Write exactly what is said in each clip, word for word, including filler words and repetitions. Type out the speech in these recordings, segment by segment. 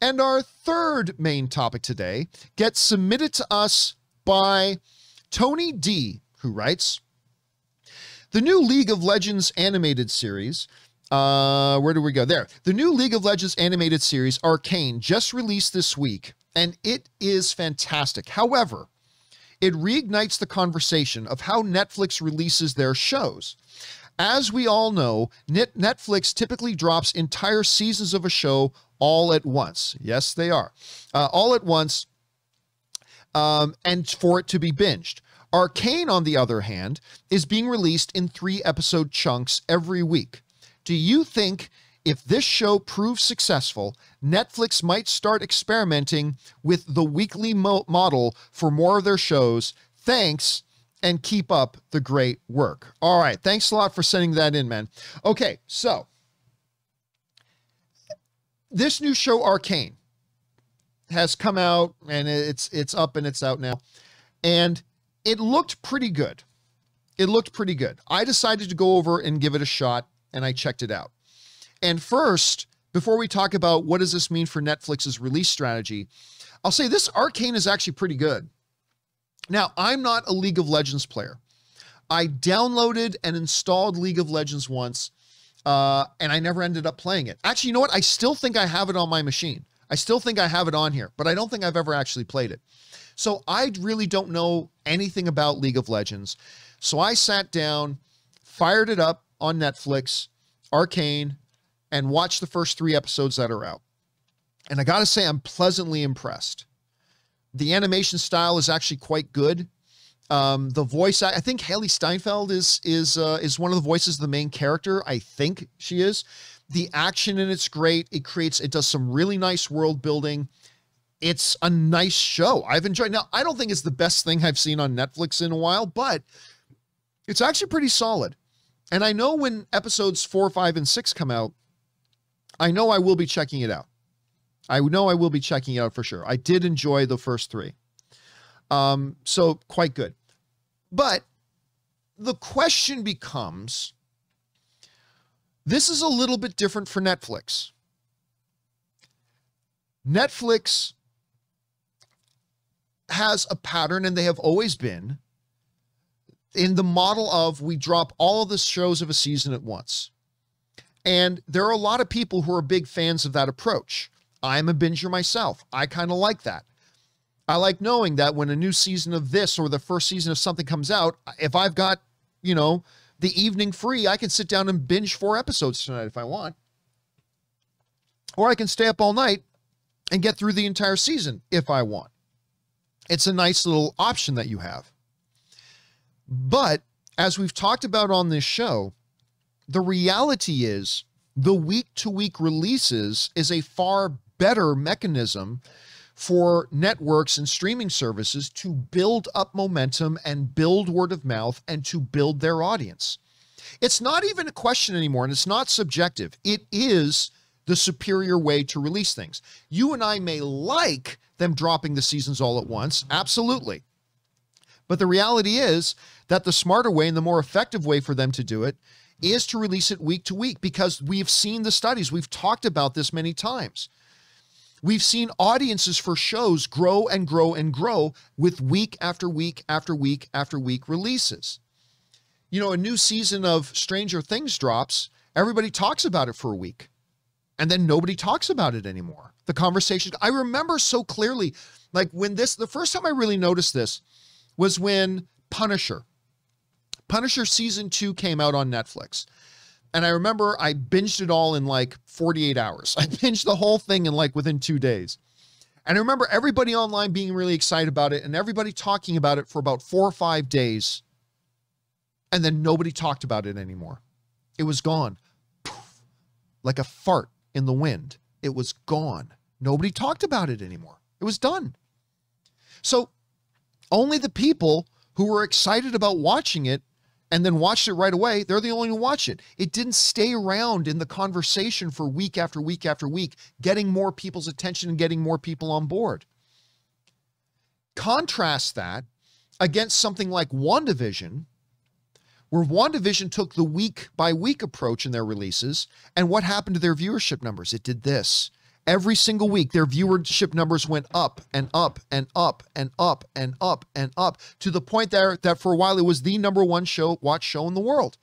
And our third main topic today gets submitted to us by Tony D, who writes, the new League of Legends animated series, uh, where do we go? There. The new League of Legends animated series, Arcane, just released this week, and it is fantastic. However, it reignites the conversation of how Netflix releases their shows. As we all know, Netflix typically drops entire seasons of a show all at once. Yes, they are. Uh, all at once, um, and for it to be binged. Arcane, on the other hand, is being released in three-episode chunks every week. Do you think if this show proves successful, Netflix might start experimenting with the weekly mo- model for more of their shows? Thanks, and keep up the great work. All right, thanks a lot for sending that in, man. Okay, so this new show, Arcane, has come out, and it's it's up and it's out now, and it looked pretty good. It looked pretty good. I decided to go over and give it a shot, and I checked it out. And first, before we talk about what does this mean for Netflix's release strategy, I'll say this Arcane is actually pretty good. Now, I'm not a League of Legends player. I downloaded and installed League of Legends once, uh, and I never ended up playing it. Actually, you know what? I still think I have it on my machine. I still think I have it on here, but I don't think I've ever actually played it. So I really don't know anything about League of Legends. So I sat down, fired it up on Netflix, Arcane, and watched the first three episodes that are out. And I gotta say, I'm pleasantly impressed. The animation style is actually quite good. Um, the voice, I think Hailee Steinfeld is is uh, is one of the voices of the main character. I think she is. The action in it's great. It creates, it does some really nice world building. It's a nice show. I've enjoyed. Now, I don't think it's the best thing I've seen on Netflix in a while, but it's actually pretty solid. And I know when episodes four, five, and six come out, I know I will be checking it out. I know I will be checking it out for sure. I did enjoy the first three. Um, so quite good. But the question becomes, this is a little bit different for Netflix. Netflix has a pattern, and they have always been, in the model of we drop all of the shows of a season at once. And there are a lot of people who are big fans of that approach. I'm a binger myself. I kind of like that. I like knowing that when a new season of this or the first season of something comes out, if I've got, you know, the evening free, I can sit down and binge four episodes tonight if I want. Or I can stay up all night and get through the entire season if I want. It's a nice little option that you have. But as we've talked about on this show, the reality is the week-to-week releases is a far better mechanism for networks and streaming services to build up momentum and build word of mouth and to build their audience. It's not even a question anymore, and it's not subjective. It is the superior way to release things. You and I may like them dropping the seasons all at once, absolutely. But the reality is that the smarter way and the more effective way for them to do it is to release it week to week, because we've seen the studies. We've talked about this many times. We've seen audiences for shows grow and grow and grow with week after week after week after week releases. You know, a new season of Stranger Things drops, everybody talks about it for a week, and then nobody talks about it anymore. The conversation, I remember so clearly, like when this, the first time I really noticed this was when Punisher, Punisher season two came out on Netflix. And I remember I binged it all in like forty-eight hours. I binged the whole thing in like within two days. And I remember everybody online being really excited about it and everybody talking about it for about four or five days. And then nobody talked about it anymore. It was gone. Poof, like a fart in the wind. It was gone. Nobody talked about it anymore. It was done. So only the people who were excited about watching it and then watched it right away, they're the only one who watched it. It didn't stay around in the conversation for week after week after week, getting more people's attention and getting more people on board. Contrast that against something like WandaVision, where WandaVision took the week by week approach in their releases, and what happened to their viewership numbers? It did this, Every single week, their viewership numbers went up and up and up and up and up and up to the point that, that for a while it was the number one show watch show in the world.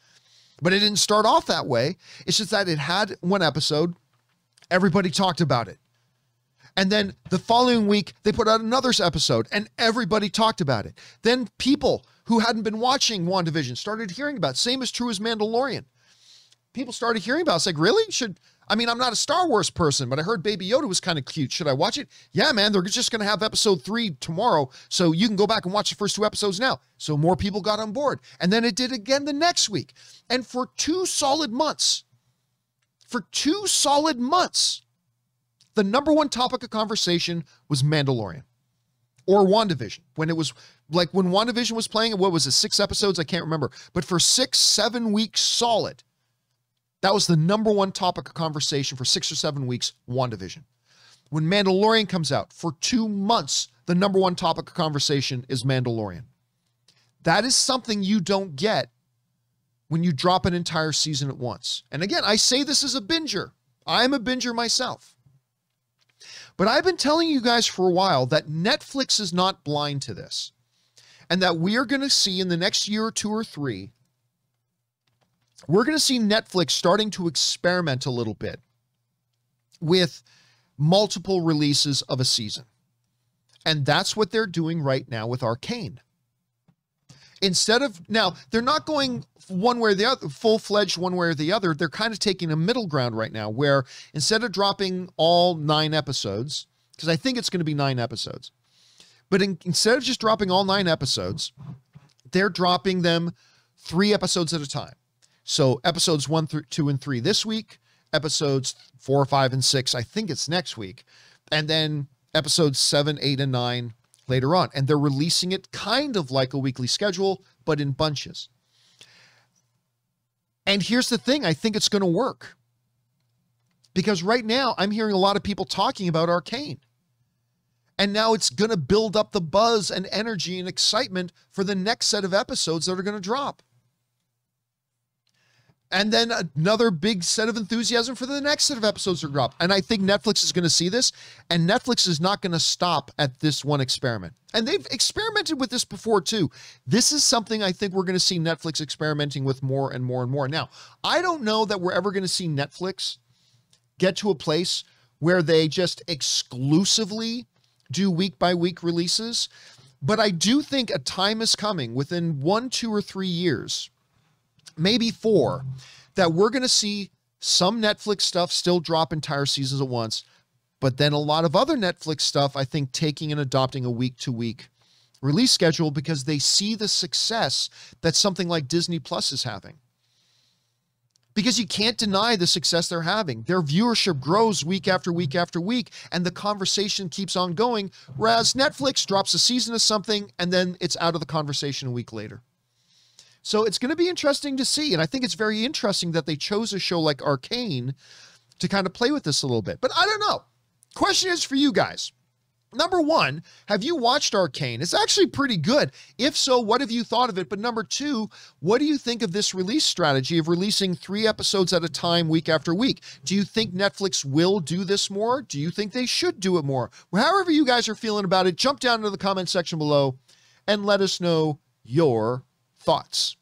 But it didn't start off that way. It's just that it had one episode. Everybody talked about it. And then the following week, they put out another episode and everybody talked about it. Then people who hadn't been watching WandaVision started hearing about it. Same is true as Mandalorian. People started hearing about it. It's like, really? Should... I mean, I'm not a Star Wars person, but I heard Baby Yoda was kind of cute. Should I watch it? Yeah, man, they're just going to have episode three tomorrow, so you can go back and watch the first two episodes now. So more people got on board. And then it did again the next week. And for two solid months, for two solid months, the number one topic of conversation was Mandalorian or WandaVision. When it was, like when WandaVision was playing, what was it, six episodes? I can't remember. But for six, seven weeks solid, that was the number one topic of conversation for six or seven weeks, WandaVision. When Mandalorian comes out, for two months, the number one topic of conversation is Mandalorian. That is something you don't get when you drop an entire season at once. And again, I say this as a binger. I'm a binger myself. But I've been telling you guys for a while that Netflix is not blind to this. And that we are going to see in the next year or two or three, we're going to see Netflix starting to experiment a little bit with multiple releases of a season. And that's what they're doing right now with Arcane. Instead of, now, they're not going one way or the other, full-fledged one way or the other. They're kind of taking a middle ground right now where instead of dropping all nine episodes, because I think it's going to be nine episodes, but in, instead of just dropping all nine episodes, they're dropping them three episodes at a time. So episodes one through two and three this week, episodes four, five, and six, I think it's next week, and then episodes seven, eight, and nine later on. And they're releasing it kind of like a weekly schedule, but in bunches. And here's the thing, I think it's going to work. Because right now, I'm hearing a lot of people talking about Arcane. And now it's going to build up the buzz and energy and excitement for the next set of episodes that are going to drop. And then another big set of enthusiasm for the next set of episodes are dropped. And I think Netflix is going to see this. And Netflix is not going to stop at this one experiment. And they've experimented with this before too. This is something I think we're going to see Netflix experimenting with more and more and more. Now, I don't know that we're ever going to see Netflix get to a place where they just exclusively do week by week releases. But I do think a time is coming within one, two, or three years, maybe four, that we're going to see some Netflix stuff still drop entire seasons at once, but then a lot of other Netflix stuff, I think, taking and adopting a week-to-week release schedule because they see the success that something like Disney Plus is having. Because you can't deny the success they're having. Their viewership grows week after week after week, and the conversation keeps on going, whereas Netflix drops a season of something, and then it's out of the conversation a week later. So it's going to be interesting to see. And I think it's very interesting that they chose a show like Arcane to kind of play with this a little bit. But I don't know. Question is for you guys. Number one, have you watched Arcane? It's actually pretty good. If so, what have you thought of it? But number two, what do you think of this release strategy of releasing three episodes at a time week after week? Do you think Netflix will do this more? Do you think they should do it more? Well, however you guys are feeling about it, jump down into the comment section below and let us know your thoughts.